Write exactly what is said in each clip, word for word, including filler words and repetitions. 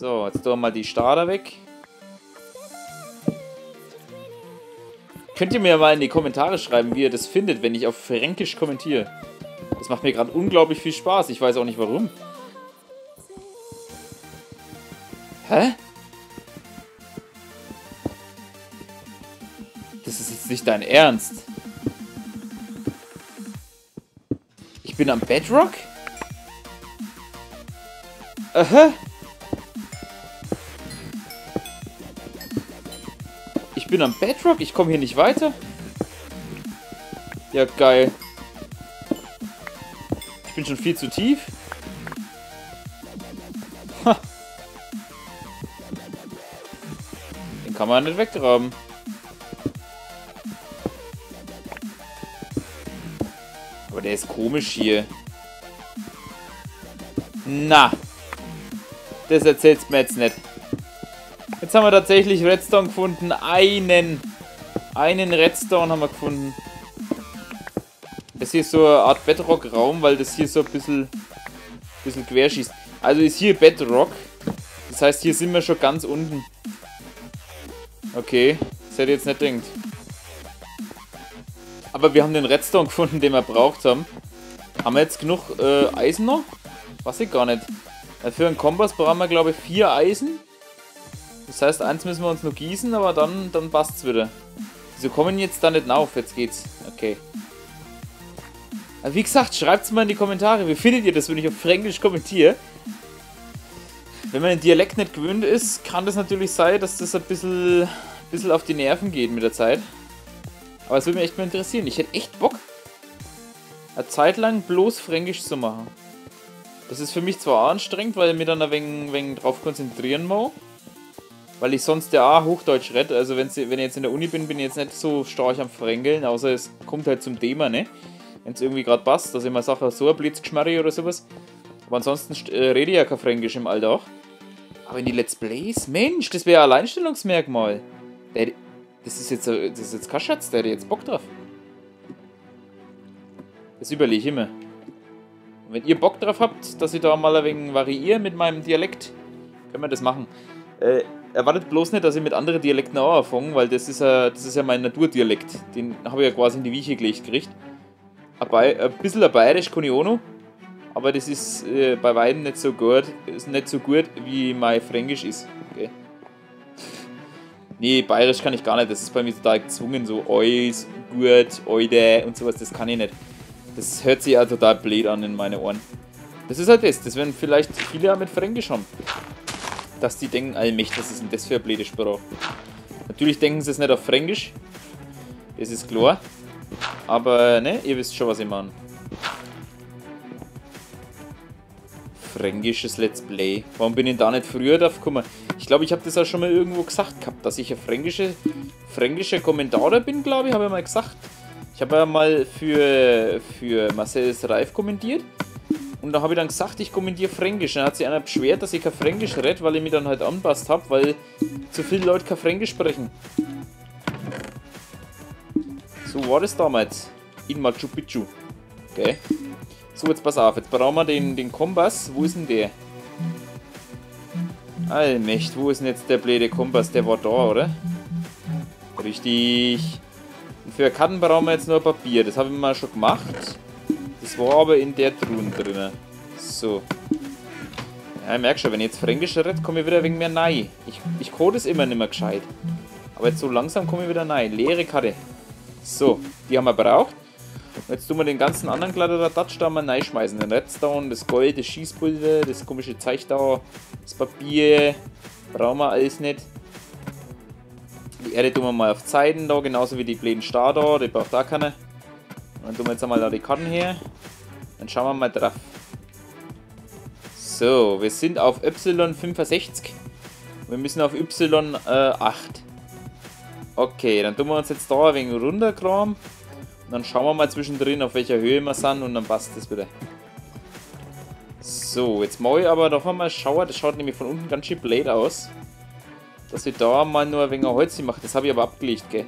So, jetzt tun wir mal die Starter weg. Könnt ihr mir mal in die Kommentare schreiben, wie ihr das findet, wenn ich auf Fränkisch kommentiere. Das macht mir gerade unglaublich viel Spaß. Ich weiß auch nicht warum. Hä? Das ist jetzt nicht dein Ernst. Ich bin am Bedrock? Aha. Ich bin am Bedrock? Ich komme hier nicht weiter? Ja, geil. Ich bin schon viel zu tief. Ha. Den kann man nicht weggraben. Aber der ist komisch hier. Na. Das erzählt's mir jetzt nicht. Jetzt haben wir tatsächlich Redstone gefunden. Einen. Einen Redstone haben wir gefunden. Das hier ist so eine Art Bedrock-Raum, weil das hier so ein bisschen, bisschen querschießt. Also ist hier Bedrock. Das heißt, hier sind wir schon ganz unten. Okay. Das hätte ich jetzt nicht gedacht. Aber wir haben den Redstone gefunden, den wir braucht haben. Haben wir jetzt genug äh, Eisen noch? Weiß ich gar nicht. Für einen Kompass brauchen wir, glaube ich, vier Eisen. Das heißt, eins müssen wir uns nur gießen, aber dann, dann passt's wieder. Wieso kommen jetzt da nicht auf? Jetzt geht's. Okay. Aber wie gesagt, schreibt's mal in die Kommentare. Wie findet ihr das, wenn ich auf Fränkisch kommentiere? Wenn man den Dialekt nicht gewöhnt ist, kann das natürlich sein, dass das ein bisschen, ein bisschen auf die Nerven geht mit der Zeit. Aber es würde mich echt mal interessieren. Ich hätte echt Bock, eine Zeit lang bloß Fränkisch zu machen. Das ist für mich zwar anstrengend, weil ich mich dann ein wenig, wenig drauf konzentrieren muss, weil ich sonst ja auch Hochdeutsch rede. Also wenn ich jetzt in der Uni bin, bin ich jetzt nicht so stark am Fränkeln, außer es kommt halt zum Thema, ne? Wenn es irgendwie gerade passt, dass ich mal sage, so ein Blitzgeschmarri oder sowas. Aber ansonsten rede ich ja kein Fränkisch im Alter auch. Aber in die Let's Plays, Mensch, das wäre ein Alleinstellungsmerkmal. Das ist jetzt, das ist jetzt kein Schatz, der hat jetzt Bock drauf. Das überlege ich immer. Und wenn ihr Bock drauf habt, dass ich da mal ein wenig variiere mit meinem Dialekt, können wir das machen. Äh, erwartet bloß nicht, dass ich mit anderen Dialekten auch anfange, weil das ist ja, das ist ja mein Naturdialekt. Den habe ich ja quasi in die Wiege gelegt gekriegt. Ein bisschen ein Bayerisch kann ich auch noch, aber das ist äh, bei weitem nicht so gut, ist nicht so gut, wie mein Fränkisch ist. Okay. Nee, Bayerisch kann ich gar nicht, das ist bei mir total gezwungen, so ois, gut, oide und sowas, das kann ich nicht. Das hört sich ja total blöd an in meine Ohren. Das ist halt das, das werden vielleicht viele auch mit Fränkisch haben. Dass die denken, allmächtig, was ist denn das für ein blöde Sprache? Natürlich denken sie es nicht auf Fränkisch. Das ist klar. Aber, ne, ihr wisst schon, was ich meine. Fränkisches Let's Play. Warum bin ich da nicht früher drauf gekommen? Ich glaube, ich habe das auch schon mal irgendwo gesagt gehabt, dass ich ein fränkischer fränkische Kommentator bin, glaube ich, habe ich mal gesagt. Ich habe ja mal für, für Marcellus Reif kommentiert und da habe ich dann gesagt, ich kommentiere Fränkisch. Dann hat sich einer beschwert, dass ich kein Fränkisch rede, weil ich mich dann halt anpasst habe, weil zu viele Leute kein Fränkisch sprechen. So war das damals in Machu Picchu. Okay. So, jetzt pass auf, jetzt brauchen wir den, den Kompass. Wo ist denn der? Allmächt, wo ist denn jetzt der blöde Kompass? Der war da, oder? Richtig. Für Karten brauchen wir jetzt nur Papier. Das habe ich mal schon gemacht. Das war aber in der Truhe drin. So. Ja, ich merke schon, wenn ich jetzt Fränkisch rede, komme ich wieder wegen mehr rein. Ich, ich code es immer nicht mehr gescheit. Aber jetzt so langsam komme ich wieder rein. Leere Karte. So, die haben wir braucht. Und jetzt tun wir den ganzen anderen Kladderadatsch da mal reinschmeißen. Den Redstone, das Gold, das Schießpulver, das komische Zeichdauer, das Papier. Brauchen wir alles nicht. Die Erde tun wir mal auf Zeiten da, genauso wie die blöden Star da, die braucht da keine. Und dann tun wir jetzt einmal da die Karten her. Dann schauen wir mal drauf. So, wir sind auf Y fünfundsechzig. Wir müssen auf Y acht. Okay, dann tun wir uns jetzt da ein wenig runterkramen. Und dann schauen wir mal zwischendrin, auf welcher Höhe wir sind und dann passt das wieder. So, jetzt mache ich aber noch einmal schauen, das schaut nämlich von unten ganz schön blöd aus. Dass wir da mal nur ein wenig Holz machen. Das habe ich aber abgelegt, gell?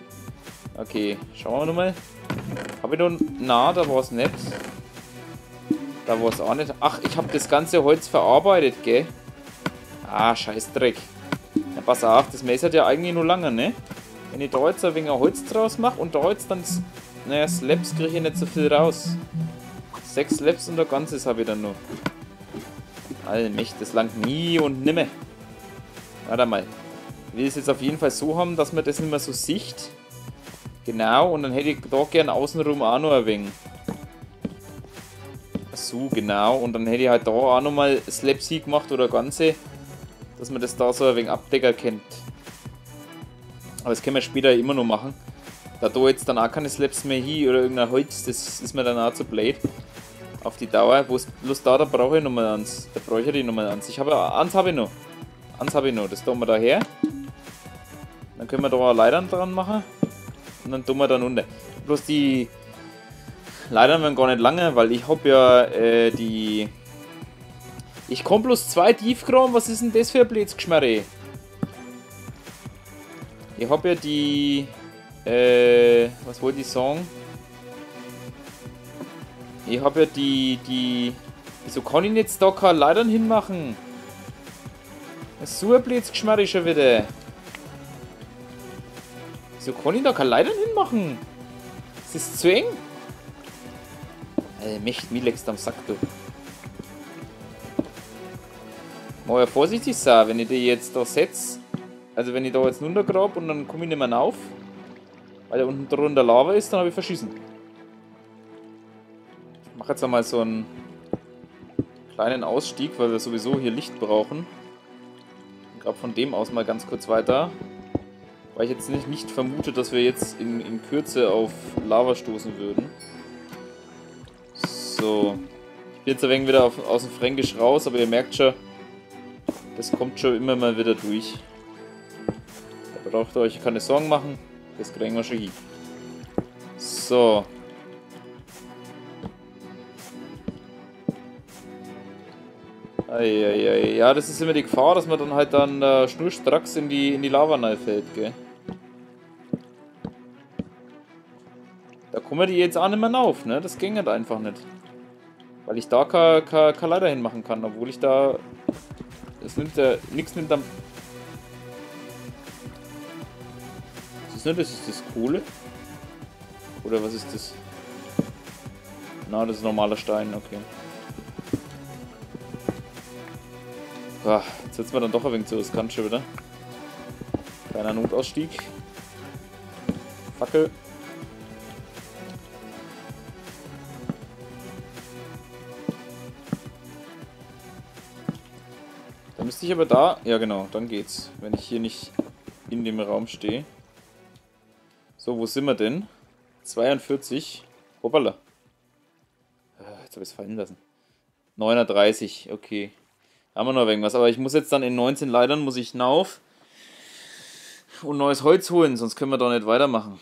Okay, schauen wir nochmal. Habe ich noch... Na, da war es nicht. Da war es auch nicht. Ach, ich habe das ganze Holz verarbeitet, gell? Ah, scheiß Dreck. Ja, pass auf, das Messer hat ja eigentlich nur lange, ne? Wenn ich da jetzt ein wenig Holz draus mache und da jetzt dann... Naja, Slabs kriege ich nicht so viel raus. Sechs Slabs und ein Ganzes habe ich dann noch. Allmächt, das langt nie und nimmer. Warte mal. Ich will es jetzt auf jeden Fall so haben, dass man das nicht mehr so sieht. Genau, und dann hätte ich da gern außenrum auch noch ein wenig. So, genau. Und dann hätte ich halt da auch nochmal Slabs hier gemacht oder Ganze. Dass man das da so ein wenig Abdecker kennt. Aber das können wir später immer noch machen. Da da jetzt dann auch keine Slabs mehr hin oder irgendein Holz, das ist mir dann auch zu blöd. Auf die Dauer. Wo ist bloß da, da brauche ich nochmal eins. Da bräuchte ich nochmal eins. Ich habe, eins habe ich noch. Eins habe ich noch. Das tun wir da her. Dann können wir da auch Leitern dran machen. Und dann tun wir dann unter. Bloß die Leitern werden gar nicht lange, weil ich habe ja äh, die... Ich komme bloß zwei Tiefgraben. Was ist denn das für ein Blätzgeschmerre? Ich habe ja die... Äh, was wollte ich sagen? Ich habe ja die, die... Wieso kann ich jetzt da keine Leitern hinmachen? So ein Blitzgeschmarr schon wieder. Wieso kann ich da keine Leitern hinmachen? Ist das zu eng? Äh, Mächt, mir legst am Sack, du. Mal ja vorsichtig sein, wenn ich die jetzt da setze. Also wenn ich da jetzt runtergrabe und dann komme ich nicht mehr rauf. Weil da unten drunter Lava ist, dann habe ich verschissen. Ich mache jetzt einmal so einen kleinen Ausstieg, weil wir sowieso hier Licht brauchen. Ich glaube von dem aus mal ganz kurz weiter. Weil ich jetzt nicht, nicht vermute, dass wir jetzt in, in Kürze auf Lava stoßen würden. So. Ich bin jetzt ein wenig wieder auf, aus dem Fränkisch raus, aber ihr merkt schon, das kommt schon immer mal wieder durch. Da braucht ihr euch keine Sorgen machen. Das kriegen wir schon hin. So. Eieiei. Ja, das ist immer die Gefahr, dass man dann halt dann äh, schnurstracks in die, in die Lava reinfällt, gell? Da kommen die jetzt auch nicht mehr rauf, ne? Das ging halt einfach nicht. Weil ich da keine ka, ka Leiter hinmachen kann, obwohl ich da... Das nimmt ja... Nichts nimmt am... Das ist das Coole. Oder was ist das? Na, das ist ein normaler Stein, okay. Boah, jetzt setzen wir dann doch ein wenig zu riskant schon wieder. Kleiner Notausstieg. Fackel. Da müsste ich aber da... Ja genau, dann geht's. Wenn ich hier nicht in dem Raum stehe. So, wo sind wir denn? zweiundvierzig. Hoppala. Jetzt habe ich es fallen lassen. neununddreißig, okay. Da haben wir noch irgendwas. Aber ich muss jetzt dann in neunzehn Leitern, muss ich hinauf und neues Holz holen, sonst können wir da nicht weitermachen.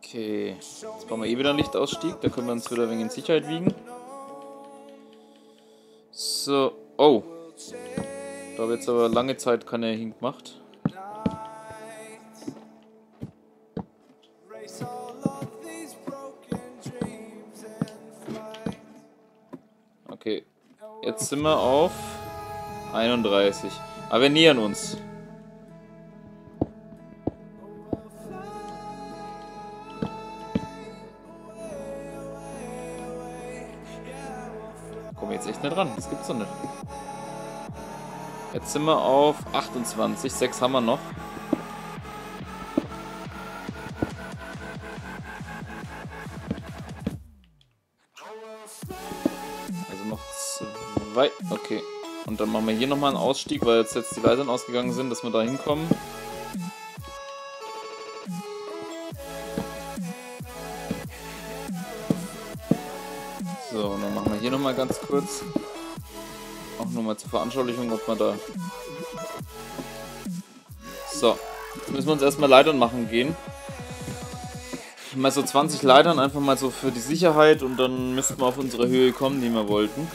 Okay, jetzt brauchen wir eh wieder einen Lichtausstieg, da können wir uns wieder ein wenig in Sicherheit wiegen. So, oh. Da habe jetzt aber lange Zeit keine hingemacht. Okay, jetzt sind wir auf einunddreißig. Aber wir nähern uns. Nicht ran, das gibt's doch nicht. Jetzt sind wir auf achtundzwanzig, sechs haben wir noch. Also noch zwei, okay. Und dann machen wir hier nochmal einen Ausstieg, weil jetzt, jetzt die Leitern ausgegangen sind, dass wir da hinkommen. So, und dann machen wir hier nochmal ganz kurz. Auch nochmal zur Veranschaulichung, ob man da... So, jetzt müssen wir uns erstmal Leitern machen gehen. Mal so zwanzig Leitern, einfach mal so für die Sicherheit und dann müssten wir auf unsere Höhe kommen, die wir wollten.